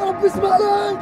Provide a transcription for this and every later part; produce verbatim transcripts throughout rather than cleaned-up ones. رب اسمع لي.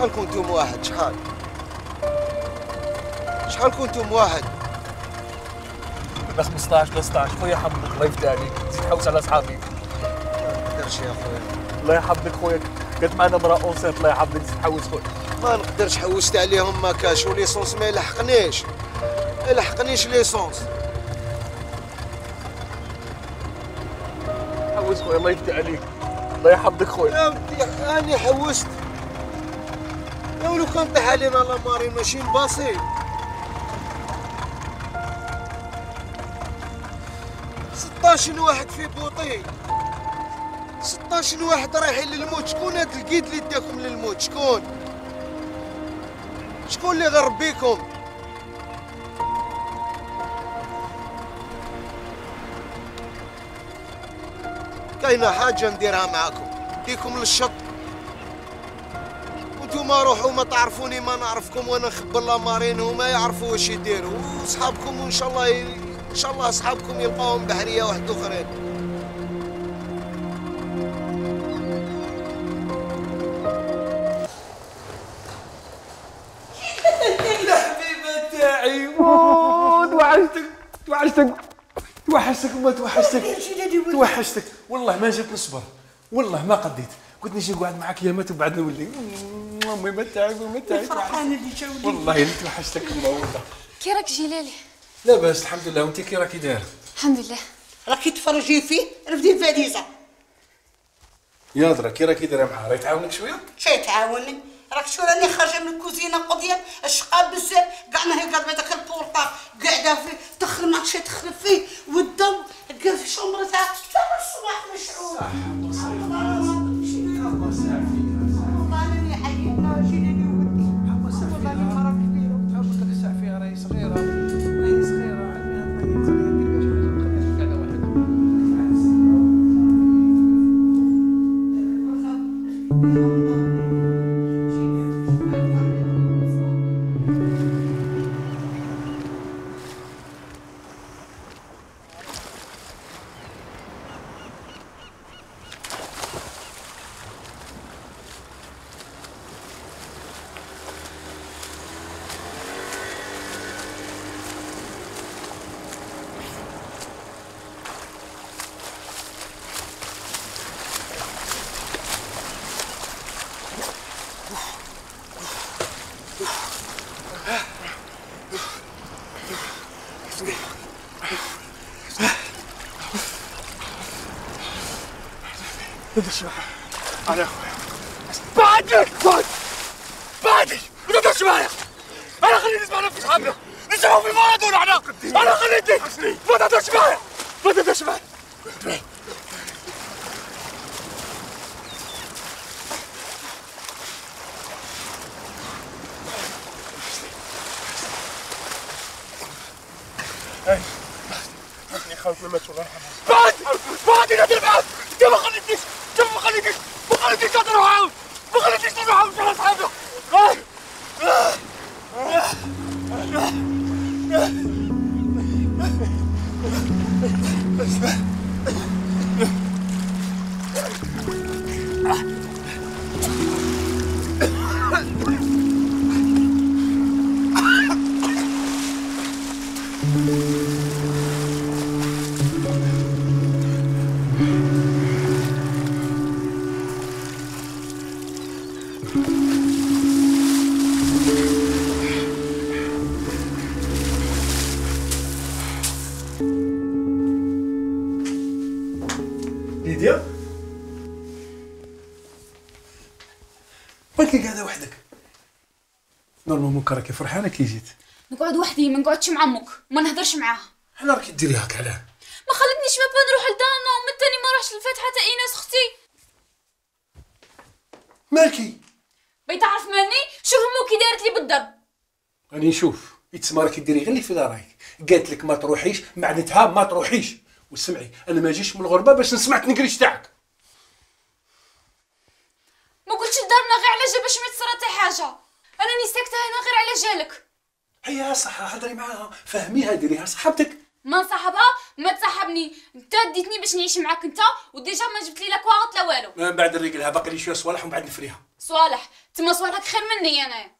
شحال كنتم واحد؟ شحال شحال كنتم واحد؟ خمسطاش ثلاثطاش. خويا حظك الله يفتح عليك، زيد حوس على صحابي. ما نقدرش يا خويا الله يحفظك. خويا كانت معنا امرأة اونسيت الله يحفظك، زيد حوس خويا. ما نقدرش، حوست عليهم ما كاش وليسونس ما يلحقنيش ما يلحقنيش ليسونس. حوس خويا الله يفتح عليك الله يحفظك خويا. ودي راني حوست لو كان طاح علينا لاماري ماشي نباصي. ستطاش واحد في بوطي، ستطاش واحد رايحين للموت. شكون هاد القيد اللي داكم للموت؟ شكون شكون اللي غرب بيكم؟ كاينه حاجه نديرها معاكم، نديكم للشط نتوما روحوا. ما تعرفوني ما نعرفكم، وانا نخبر لامارين وما يعرفوا واش يديروا. وصحابكم وان شاء الله ي... ان شاء الله صحابكم يلقاوهم بحريه واحد اخرين. الحبيبه تاعي ود وحشتك توحشتك توحشتك ما توحشتك توحشتك والله ما جيت نصبر، والله ما قديت. قلت نجي نقعد معاك يا مات وبعد نولي. امي ما تعب وما تعب. فرحانه اللي جا وليدي والله اللي توحشتك الله. والله كي راك جيلالي؟ لاباس الحمد لله، وانت كي راكي دايره؟ الحمد لله. راكي تفرجي فيه رفدي الفاليزه ياضرا. كي راكي دايره معاه راه يتعاونك شويه؟ شي تعاوني؟ راك شو راني خارجه من الكوزينه قضيه الشقه بزاف كاع. ماهي قاعده بهذاك البورطاب قاعده فيه تخرب ماعرفتش تخرب فيه، والدم تلقى في شمرتها حتى الصباح مشعول. على خويا بعدك بعد بعدك ما تهضرش معايا. انا خليني نسمع نفس صحابنا نسمعوا في مارادونا حنا. انا خليتك ما تهضرش معايا ما تهضرش معايا. اي خاوك ما ماتش الله يرحمه. بعد ليديا بغيتك قاعده وحدك، نورمالمون كي راكي فرحانه كي جيت. نقعد وحدي ما نقعدش مع امك وما نهضرش معاها. علاه راكي ديري هكا؟ علاه ما خلتنيش بابا نروح لدارنا ومن تاني ما نروحش للفاتحه تاع ايناس اختي. مالكي بغي تعرف مالني؟ شوف امك كي دارت لي بالضرب. راني نشوف يتسمى راكي ديري غير اللي في دارك. قالت لك ما تروحيش، معناتها ما تروحيش. وسمعي، انا ما جيش من الغربه باش نسمع تنكريش تاعك. ما قلتش لدارنا غير على جال باش ما تصرى حتى حاجه. انا راني ساكته هنا غير على جالك. هيا صح، هضري معاها فهميها، ديريها صاحبتك. ما نصاحبها ما تصاحبني. انت ديتني باش نعيش معاك انت وديجا ما جبت لي لا كواغط لا والو. من بعد نريقلها، باقي لي شويه صوالح ومن بعد نفريها. صوالح؟ تما صوالحك خير مني انايا.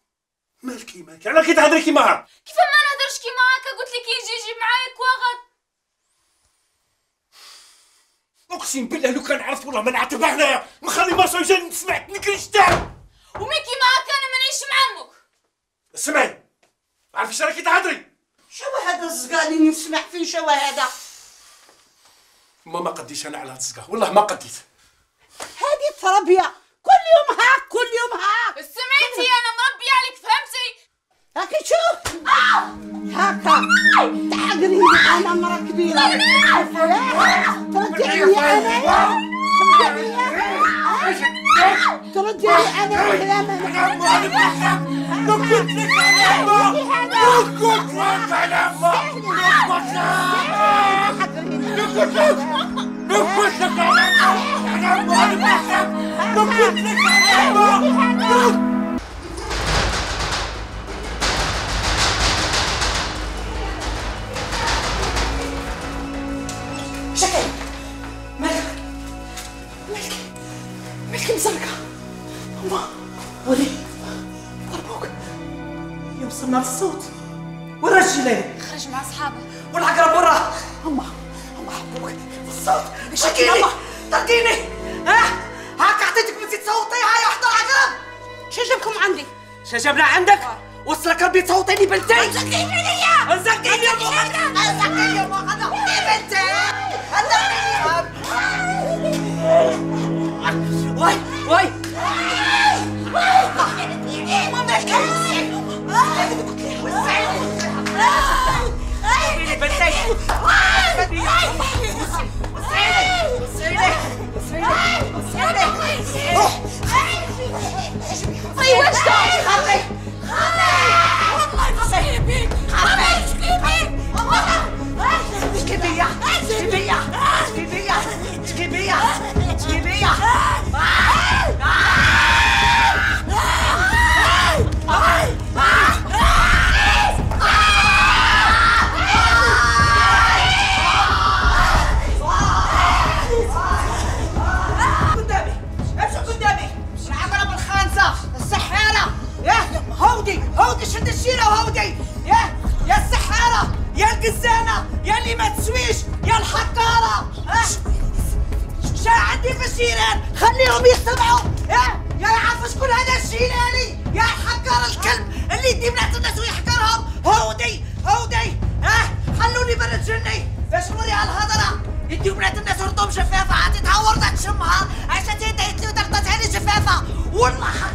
مالكي مالكي علاه كي تهضري كيما؟ كيف ما نهضرش كيما هكا؟ قلت لك يجي يجي معايا كواغط. اقسم بالله لو كان عرفت والله ما نعتبها هنايا، مخلي مارشا وجاني نسمع تنكريش تاعك. ومي كيما هكا انا مانيش مع امك. اسمعي، ما عرفتش راكي تهضري. شوا هذا الزقا اللي نسمع فيه؟ شوا هذا؟ ما ما قديش انا على هذا الزقا، والله ما قديت. هذه التربيه كل يوم هاك كل يوم هاك. سمعتي انا مربيه عليك، فهمتي؟ هاكي تشوف هاكا تعقليني انا مرا كبيره. ترجعني انا ترجعني انا كلامي. لو كنت لك على ما لو كنت لك على ما لو كنت لك لو كنت لك على ما لو كنت لك على ما. سمعت الصوت وين راه الجيلاني؟ خرج مع صحابه والعقرب وراه. اما اما حبوك الصوت شكيني طرديني. ها هاك عطيتك بنتي تصوتي؟ هاي وحده عقرب. شا جابكم عندي؟ شا جابنا عندك؟ وصلك ربي تصوتي لي بنتي؟ انزقي ليا انزقي ليا انزقي ليا وغدا بنتي انزقي. واي واي ما مالكش خليهم يسمعوا. يا يا عارف شكون هذا الجيلاني؟ يا حكار الكلب اللي يدي بنات الناس ويحكرهم. هودي هودي اه خلوني بنت جني باش نوريها الهضره. يدي بنات الناس ورطهم شفافه، عطيتها ورده تشمها عشان تدي تلو درطتها لي شفافه والله